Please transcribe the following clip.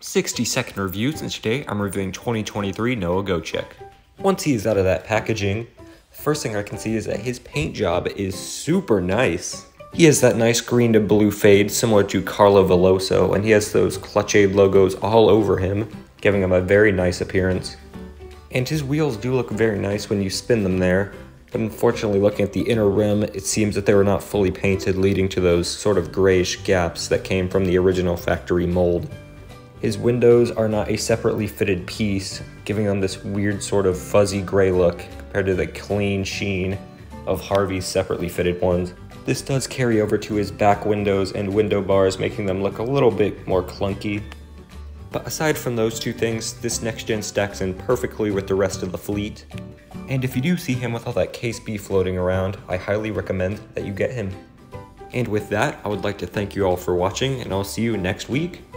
60-second reviews, and today I'm reviewing 2023 Noah Gocek. Once he is out of that packaging, the first thing I can see is that his paint job is super nice. He has that nice green to blue fade similar to Carlo Veloso, and he has those Clutch Aid logos all over him, giving him a very nice appearance. And his wheels do look very nice when you spin them there, but unfortunately looking at the inner rim, it seems that they were not fully painted, leading to those sort of grayish gaps that came from the original factory mold. His windows are not a separately fitted piece, giving them this weird sort of fuzzy gray look compared to the clean sheen of Harvey's separately fitted ones. This does carry over to his back windows and window bars, making them look a little bit more clunky. But aside from those two things, this next gen stacks in perfectly with the rest of the fleet. And if you do see him with all that Case B floating around, I highly recommend that you get him. And with that, I would like to thank you all for watching, and I'll see you next week.